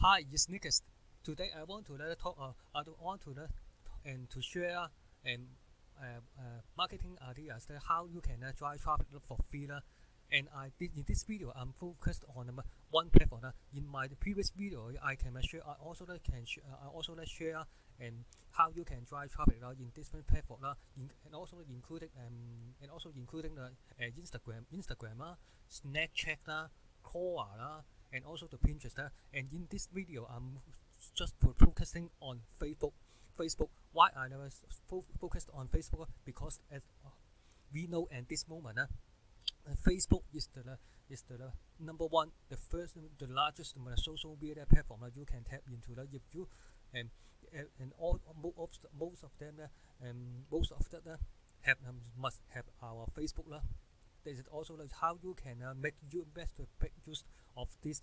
Hi, it's Nicholas. Today I want to talk. I want to share marketing ideas that how you can drive traffic for free. And I did in this video I'm focused on one platform. In my previous video I can share. I also share and how you can drive traffic in different platform and also including Instagram, Snapchat, Quora, and also the Pinterest. And in this video I'm just focusing on Facebook. Why I never focused on Facebook? Because as we know at this moment, Facebook is the number one, the largest social media platform that you can tap into. If you and all most of them must have our Facebook. This is also how you can make best use of this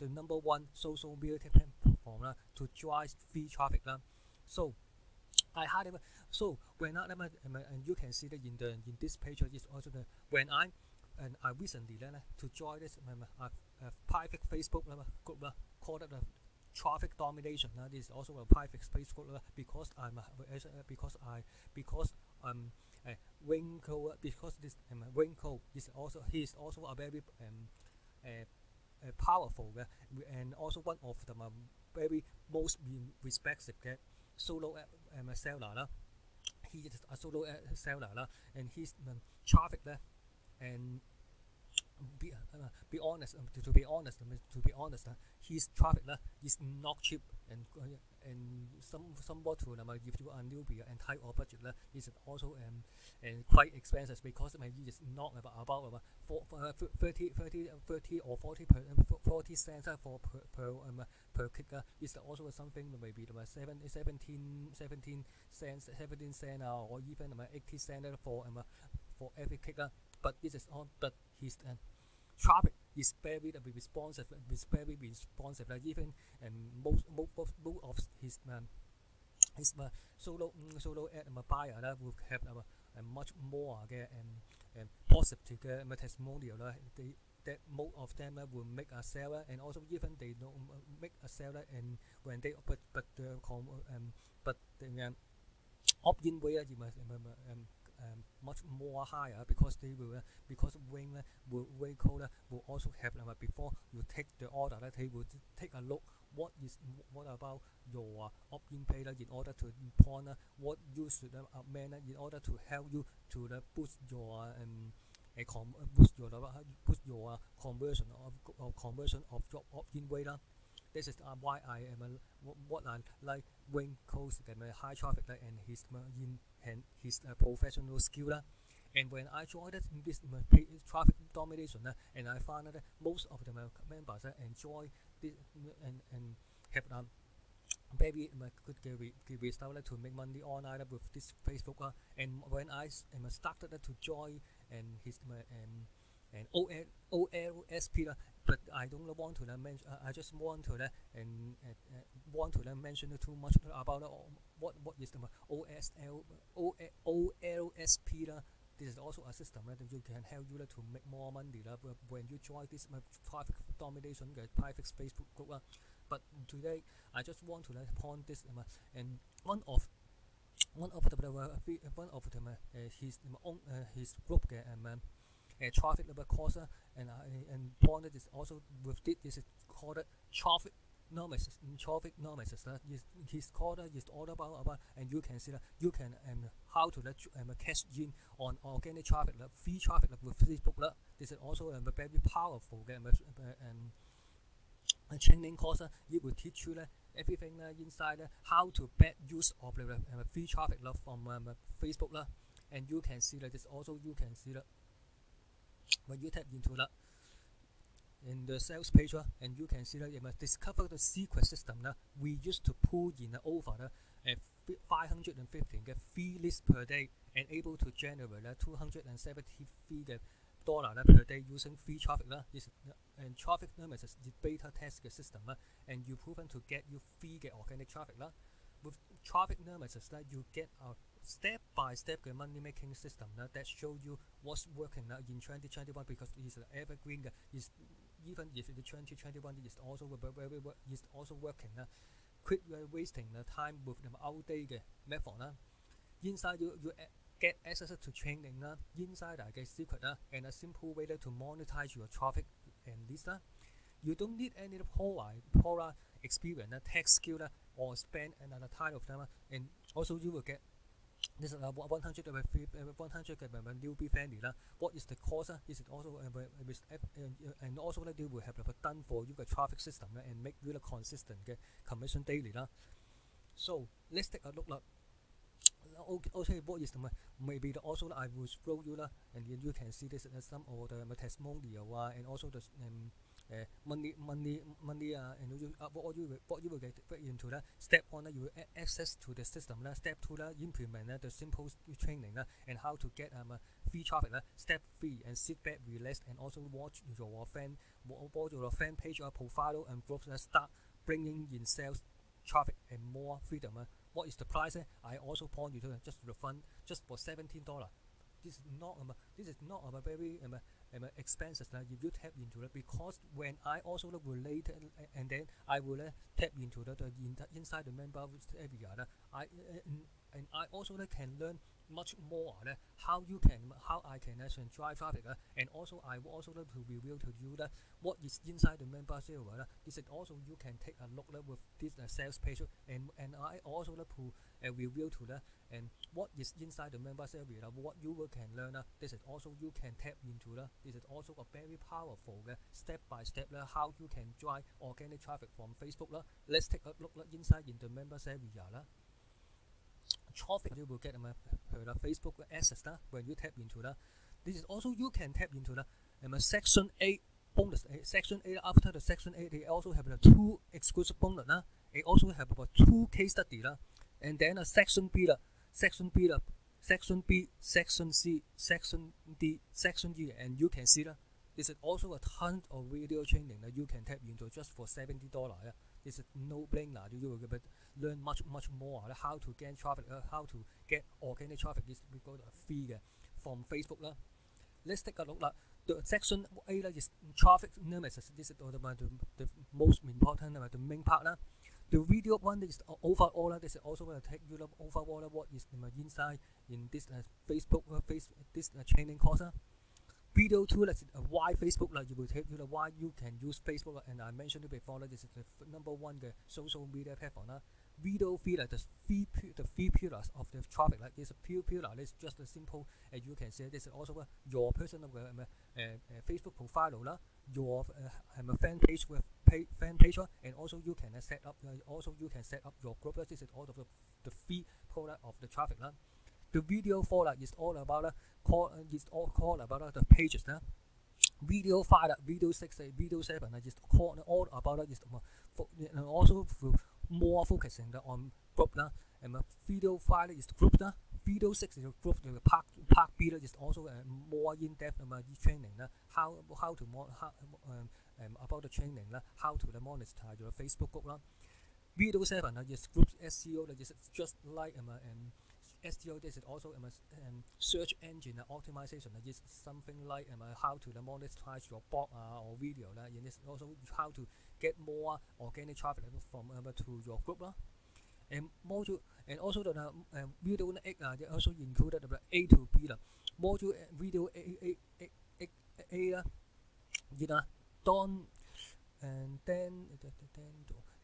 the number one social media platform to drive free traffic. So I had when I and you can see that in the this page is also the when I recently to join this private Facebook group called the Traffic Domination. This is also a private Facebook group because this Winko is also a very powerful and also one of the very most respected solo seller. He is a solo seller and his traffic and to be honest, his traffic is not cheap and somewhat to if you are newbie and type of budget is also and quite expensive because it is not about 30 or 40 cents per click. Is also something maybe 17 cents or even 80 cents for every click. But this is all. But his traffic is very responsive. Even and most of his solo ad buyer will have much more positive testimonial. That most of them will make a seller, and also even they don't make a seller, and when they opt-in rate much more higher because they will because when will also have before you take the order that they will take a look what about your opt-in page in order to point what you should amend in order to help you to boost your conversion of your opt-in rate. This is why I am what I like Winko's high traffic and his professional skill. And when I joined this Traffic Domination and I found that most of the members enjoy this and have very good result to make money online with this Facebook. And when I started to join and his and OLSP, but I don't want to mention. I just want to mention too much about what is the OLSP. This is also a system that you can help you to make more money when you join this Traffic Domination private Facebook group. But today I just want to point this and his group traffic course and point is also with this is called Traffic Nemesis. His course is all about and you can see that you can how to cash in on organic traffic free traffic with Facebook. This is also a very powerful and training course. It will teach you everything inside how to best use of the free traffic from Facebook. And you can see that this also you can see that when you tap into that in the sales page and you can see that you must discover the secret system that we used to pull in over 515 free lists per day and able to generate $273 per day using free traffic. And Traffic Nemesis is beta test system and you proven to get you free organic traffic. With Traffic Nemesis you get a step-by-step money-making system that shows you what's working in 2021 because it's evergreen. even if the 2021 is also working, quit wasting the time with the outdated method. Inside you get access to training, insider get secret, and a simple way to monetize your traffic and leads. You don't need any product experience, tech skill, or spend another time of them. And also you will get this is 100 newbie friendly. What is the cost? Is it also and also that they will have done for you the traffic system and make you consistent commission daily. So let's take a look. Okay, what is the maybe the, also I will scroll you and you can see this some of the testimonial and also the money and you what you will get into that. Step one, you will access to the system. Step two, implement the simple training and how to get free traffic. Step three, and sit back, relax, and also watch your fan page or profile and groups start bringing in sales, traffic, and more freedom. What is the price? I also point you to just refund just for $17. This is not a very expenses that you tap into it, because when I also will later and then I will tap into that inside the member area, I also can learn much more how I can actually drive traffic, and also I will also to reveal to you that what is inside the member server. This is also you can take a look with this sales page, and I also to reveal to that and what is inside the member server. What you will can learn. This is also you can tap into that. This is also a very powerful step by step how you can drive organic traffic from Facebook. Let's take a look inside in the member server. Traffic you will get the Facebook access when you tap into that. This is also you can tap into that. And section 8 bonus. Section 8 after the section 8, they also have 2 exclusive bonus. They also have about 2 case study. And then a section B, section C, section D, section E, and you can see that this is also a ton of video training that you can tap into just for $70. It's a no-brainer. You will learn much more how to gain traffic, how to get organic traffic. This we got a free from Facebook. Let's take a look at the section A is Traffic Nemesis. This is the most important, the main part. The video one is overall. This is also going to take you overall what is inside in this Facebook training course. Video 2, that's why Facebook, you will tell you why you can use Facebook, and I mentioned it before, this is the number 1 the social media platform. Video 3, the three pillars of the traffic, it's a pure pillar, it's just a simple, and you can say this is also your personal Facebook profile, your fan page, and also you can set up, your group. This is all of the free product of the traffic. The video 4 is all about the pages. Video 5, video 6, video 7 is all about also more focusing on group. And video 5 is group. Video 6 is group. The part B is also more in depth training. About the training. How to monetize your Facebook group. Video 7 is group SEO. That is just like SEO. This is also search engine optimization. It's something like how to monetize your blog or video. And it's also how to get more organic traffic from to your group. And module, and also the video 8 they also included the A to B module. Video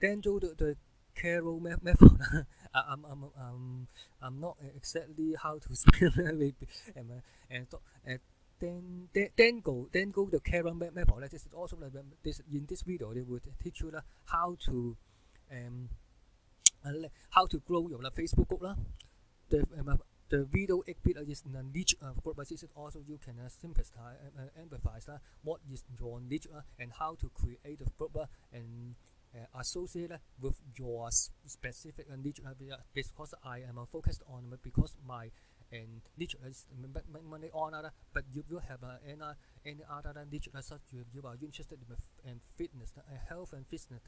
then do the Carol method. I'm not exactly how to spell it. Then go the Carol method. This is also this in this video they would teach you how to grow your Facebook group. The video 8-bit is a niche group, but this is also you can synthesize and emphasize what is your niche and how to create a group and associated with your specific niche, because I am focused on because my niche is mainly on other, but you will have any other niche such you are interested in fitness, health and fitness,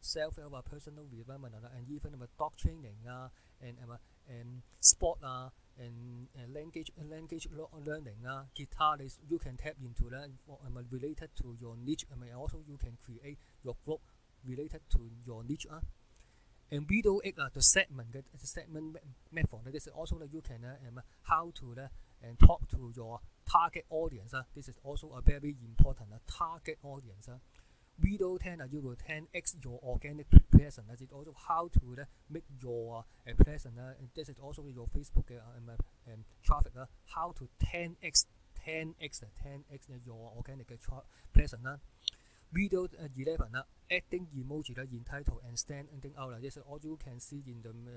self-help, personal development, and even dog training, and sport, and language learning, guitar is you can tap into that for related to your niche. Also you can create your group related to your niche. And video 8 the segment method. This is also that you can how to and talk to your target audience. This is also a very important target audience. Video 10 you will 10x your organic presence. That is also how to make your presence. This is also your Facebook and traffic. How to 10x your organic presence. Video 11 adding emoji in title and standing out. This is all you can see in the email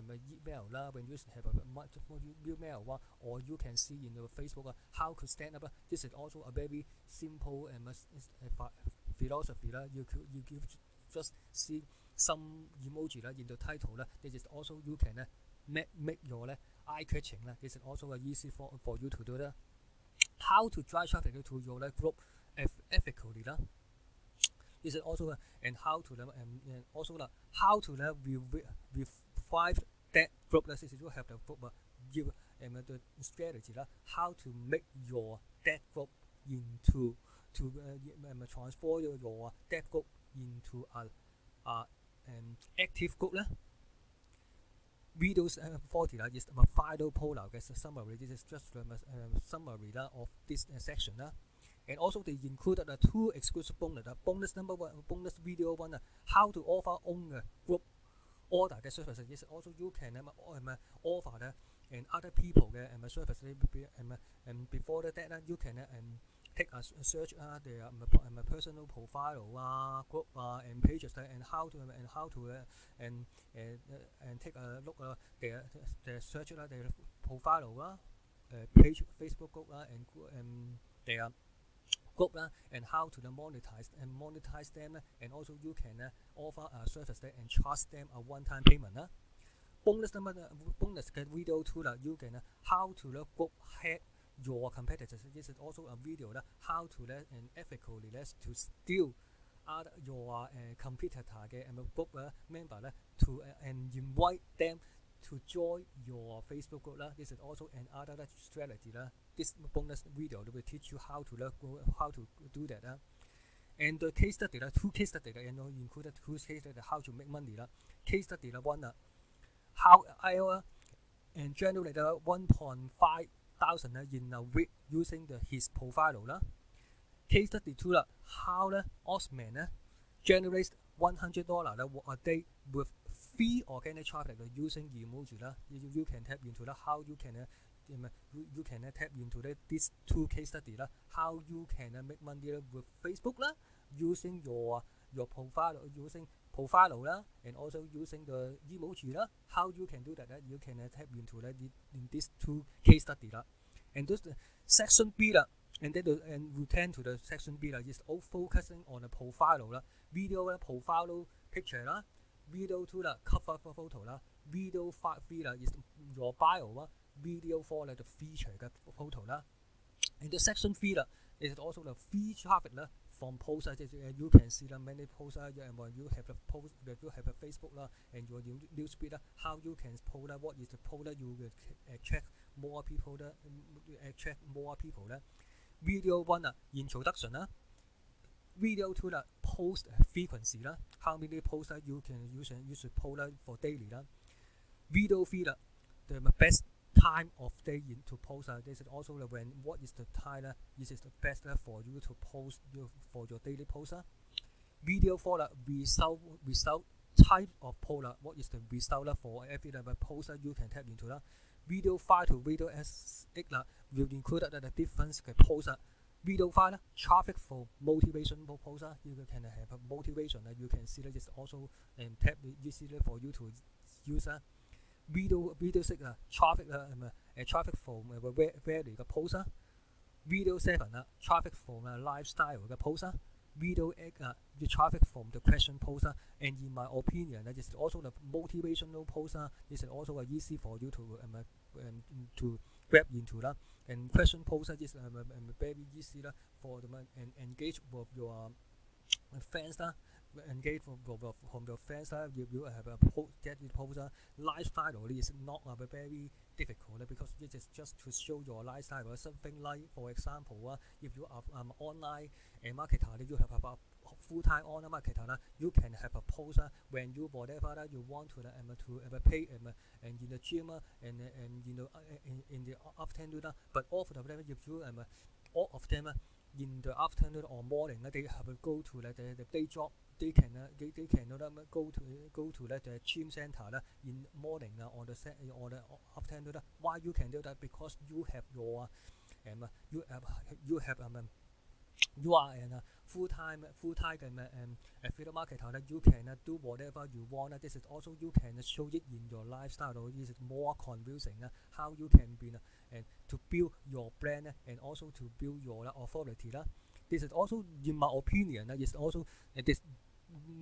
when you have a much more email, or you can see in the Facebook how to stand up. This is also a very simple philosophy. You just see some emoji in the title. This is also you can make your eye-catching. This is also easy for you to do that. How to drive traffic to your group ethically. This is also and how to and also how to revive that group. This is you have the group give the strategy how to make your that group into to transform your that group into an active group. Video 40 is a final polar summary. This is just a summary of this section. And also they included 2 exclusive bonus. Bonus number 1, bonus video 1, how to offer own group order the service. Yes, also you can offer and other people service. And before that, you can take a search their personal profile, group, and pages, and how to take a look their search their profile, page, Facebook group, and their group, and how to monetize them, and also you can offer a service and charge them a one-time payment. Bonus video 2, you can how to group hack your competitors. This is also a video how to and ethically to steal your competitor and group member to and invite them to join your Facebook group. This is also another strategy. This bonus video will teach you how to do that. And the case study, 2 case studies, and included 2 case studies how to make money. Case study 1, how I and generate 1,500 in a week using his profile. Case study 2, how Osman generates $100 a day with free organic traffic using emoji. You can tap into how you can tap into these 2 case studies, how you can make money with Facebook using your profile, and also using the emoji. How you can do that, you can tap into in these 2 case studies. And this section B, and then return to the section B is all focusing on the profile, video profile picture, video 2 cover photo, video 5 is your bio, video 4 the feature photo. And the section 3 is also the free traffic from posts. You can see many posts, and when you have a post, you have a Facebook and your newsfeed, how you can post what is the post you will attract more people. Video 1 introduction. Video 2 post frequency, how many posts you can you should post for daily. Video 3 the best time of day to post. This is also when what is the time this is the best for you to post for your daily post. Video 4 result type of post, what is the result for every post you can tap into. Video 5 to video 8 will include the different posts. Video 5 traffic for motivation post. You can have a motivation. You can see that it's also tap easily for you to use. Video 6 traffic traffic from value post. Video 7 traffic from lifestyle post. Video 8 the traffic from the question post. And in my opinion, that is also the motivational post. This is also easy for you to grab into that. And question post is very easy for them and engage with your fans. engage from the fan side, you have a post, get the poster. Lifestyle is not a very difficult because it is just to show your lifestyle or something like, for example, if you are an online marketer, you have a full-time online marketer, you can have a poster when you whatever you want to pay and in the gym and you know in the afternoon. But often if you all of them in the afternoon or morning, they have to go to the day job. They can they cannot go to the gym center in morning or the afternoon. Why you can do that? Because you have your you are in a full-time affiliate marketer. You can do whatever you want. This is also you can show it in your lifestyle. This is more convincing how you can be and to build your brand and also to build your authority. This is also, in my opinion, is also this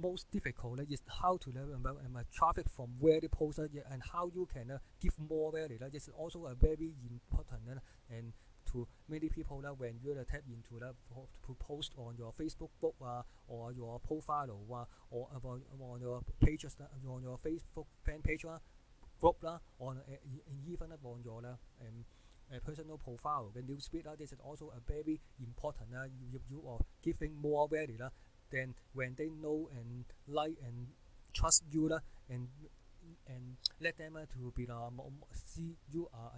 most difficult is how to learn about traffic from where the poster and how you can give more value. This is also a very important and to many people when you tap into to post on your Facebook or your profile or about on your pages on your Facebook fan page group on even on your personal profile the newsfeed. This is also a very important if you are giving more value then when they know and like and trust you and let them to be see you are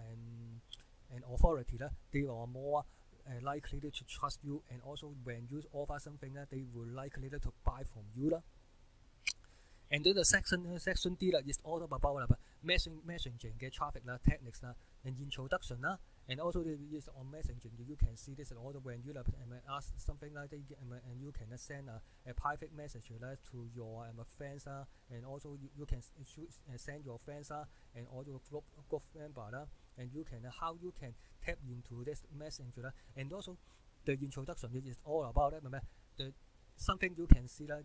an authority, they are more likely to trust you, and also when you offer something they will likely to buy from you. And then the section D is all about messaging traffic techniques and introduction and also is on messaging. You can see this all when you ask something like that and you can send a private message to your friends and also you can send your friends and all your group member and you can how you can tap into this messenger and also the introduction is all about the something you can see that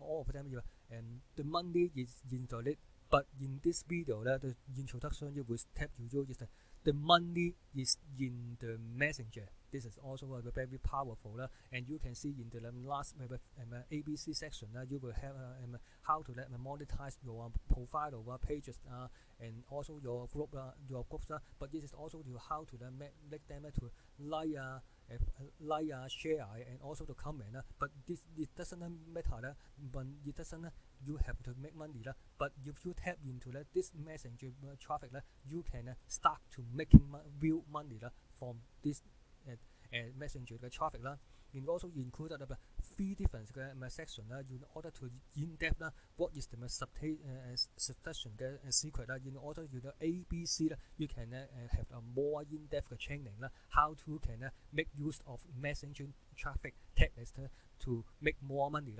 all of them and the money is introduced. But in this video the introduction you will tap you is the money is in the messenger. This is also very powerful and you can see in the last ABC section you will have how to monetize your profile pages and also your group your groups but this is also to how to make them to like share and also to comment but this it doesn't matter but it doesn't you have to make money but if you tap into this messenger traffic you can start to making real money from this messenger traffic and also included three different sections in order to in-depth what is the subtraction secret in order to the ABC you can have a more in-depth training how to can make use of messenger traffic techniques to make more money.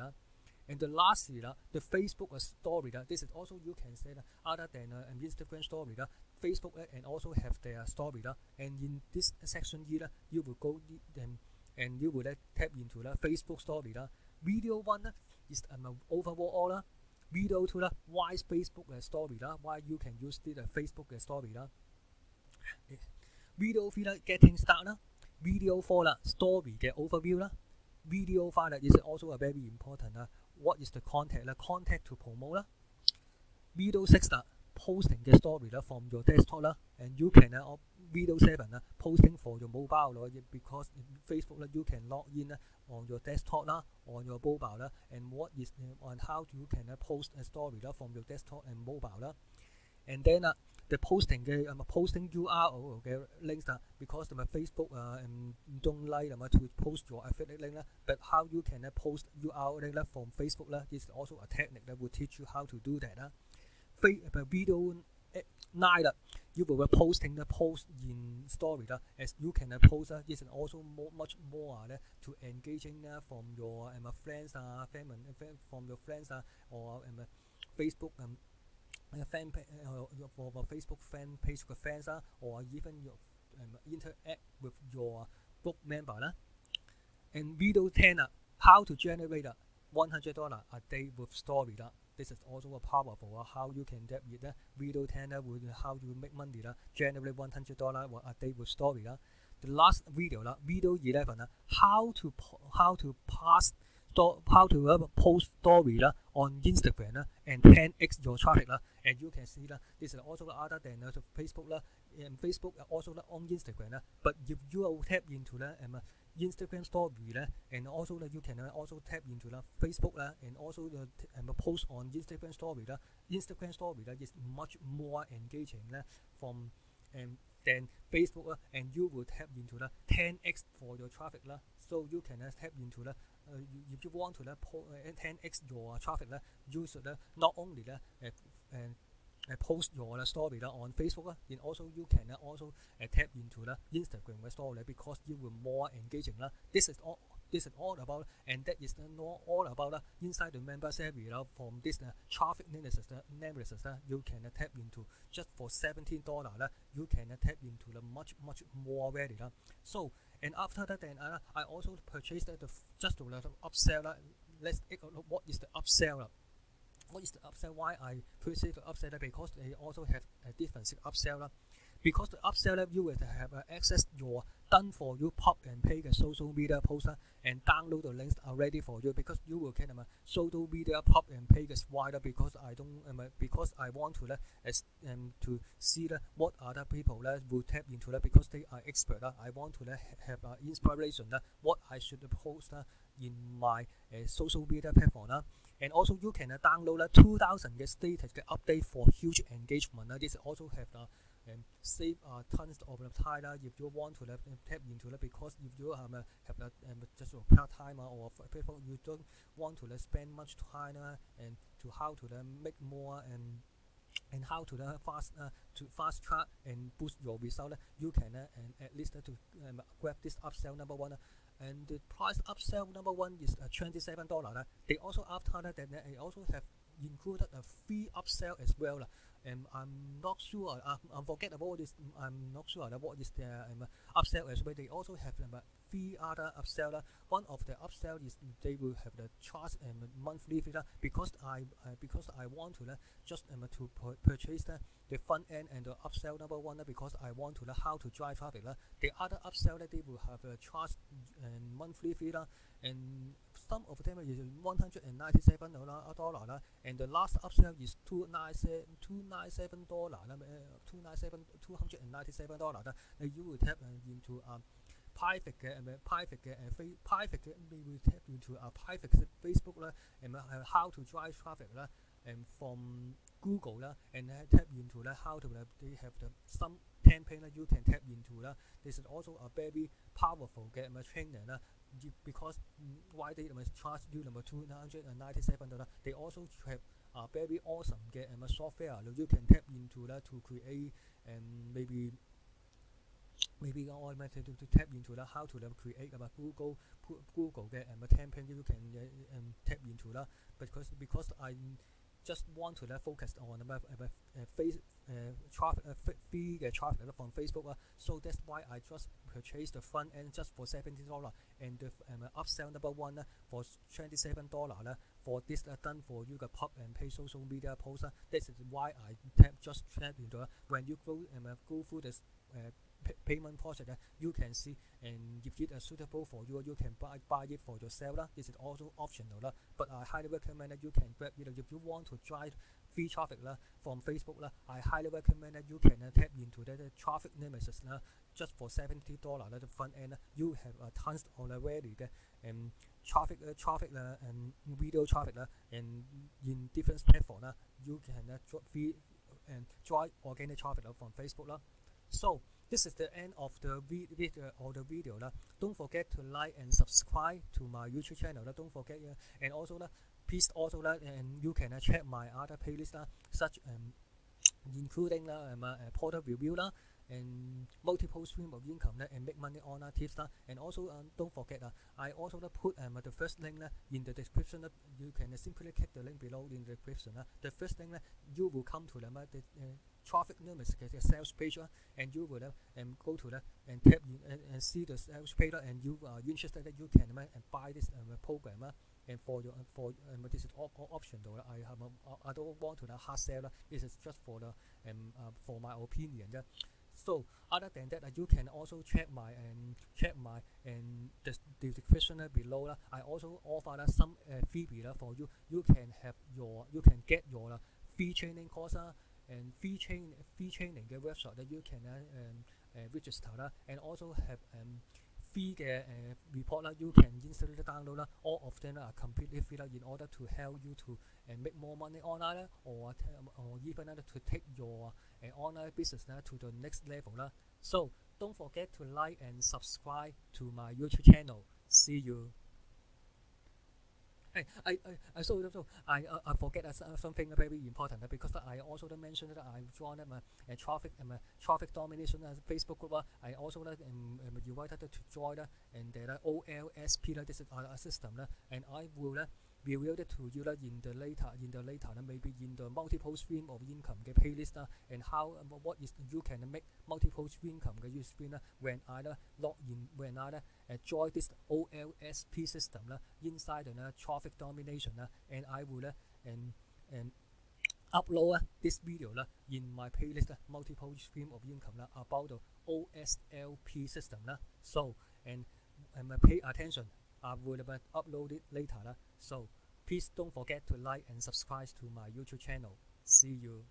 And the lastly, the Facebook story. This is also you can say that other than an Instagram story, Facebook and also have their story. And in this section here, you will go and you will tap into the Facebook story. Video one is overall. Video two, why Facebook story? Why you can use the Facebook story? Video three, getting started. Video four, story overview. Video file is also a very important. What is the contact? Contact to promote. Video 6 posting the story from your desktop and you can video 7 posting for your mobile because in Facebook you can log in on your desktop on your mobile and what is on how you can post a story from your desktop and mobile and then the posting URL links because Facebook don't like to post your affiliate link but how you can post URL link from Facebook is also a technique that will teach you how to do that. Video 9 you will be posting the post in story as you can post this is also much more to engaging from your friends family from your friends or Facebook fan page, for Facebook fan page fans or even your interact with your group member and video 10 how to generate $100 a day with story this is also a powerful how you can get it video 10 with how you make money generate $100 a day with story the last video video 11 how to pass post story on Instagram and 10x your traffic and you can see this is also other than Facebook and Facebook also on Instagram but if you are tap into Instagram story and also you can also tap into Facebook and also the post on Instagram story Instagram story is much more engaging from than Facebook and you will tap into 10x for your traffic so you can tap into if you want to 10x your traffic you should not only post your story on Facebook and also you can also tap into Instagram story because you will more engaging this is all about and that is not all about inside the members area from this traffic analysis you can tap into just for $17 you can tap into the much more value so and after that then I also purchased just to upsell let's take a look what is the upsell what is the upsell why I purchased the upsell because they also have a different upsell because the upsell you will have access your done for you pop and pay the social media post and download the links already for you because you will get social media pop and pay the wider because I don't because I want to to see what other people will tap into because they are expert I want to have inspiration what I should post in my social media platform and also you can download 2000 status update for huge engagement this also have the save tons of time if you want to tap into because if you have just a part-time or people you don't want to spend much time and to how to make more and how to fast track and boost your result you can and at least to grab this upsell number one and the price upsell number one is $27 they also after that they also have included a free upsell as well and I'm not sure I'm forget about this I'm not sure what is the upsell as well they also have free other upsell one of the upsell is they will have the charge and monthly fee because I want to just to purchase the front end and the upsell number one because I want to how to drive traffic the other upsell they will have a charge and monthly fee and some of them is $197 and the last upsell is $297 you will tap into private Facebook and how to drive traffic and from Google and tap into how to they have some campaign you can tap into this is also a very powerful trainer because why they charge you $297 they also have a very awesome software you can tap into to create and maybe all to tap into how to create Google campaign you can tap into because I just want to focus on free traffic from Facebook so that's why I just purchased the front end just for $70 and the upsell number one for $27 for this done for you pop and pay social media post this is why I tap into when you go through this payment project you can see and if it is suitable for you you can buy it for yourself this is also optional but I highly recommend that you can grab it if you want to drive free traffic from Facebook I highly recommend that you can tap into the Traffic Nemesis just for $70 the front end you have tons of already and traffic and video traffic and in different platforms you can drive organic traffic from Facebook so this is the end of the video. Don't forget to like and subscribe to my YouTube channel. Don't forget and also please also and you can check my other playlist such including product review and multiple stream of income and make money online tips and also don't forget I also put the first link in the description you can simply click the link below in the description the first link you will come to the Traffic Nemesis sales page and you will go to and tap and see the sales page and you are interested you can and buy this program and for your this is all optional I don't want to hard sell this is just for my opinion So other than that, you can also check my the description below. I also offer some freebie for you. You can have your free training course and free training website that you can register and also have free report you can instantly download. All of them are completely free in order to help you to make more money online or even to take your online business to the next level. So don't forget to like and subscribe to my YouTube channel. See you. Hey, I forget something very important because I also mentioned that I joined a traffic domination Facebook group. I also invited to join and the OLSP this is our system and I will reveal it to you in the later maybe in the multiple stream of income playlist and how what is you can make multiple stream income when I log in when I join this OLSP system inside the traffic domination and I will and upload this video in my playlist multiple stream of income about the OSLP system so and pay attention. I will upload it later. So please don't forget to like and subscribe to my YouTube channel. See you.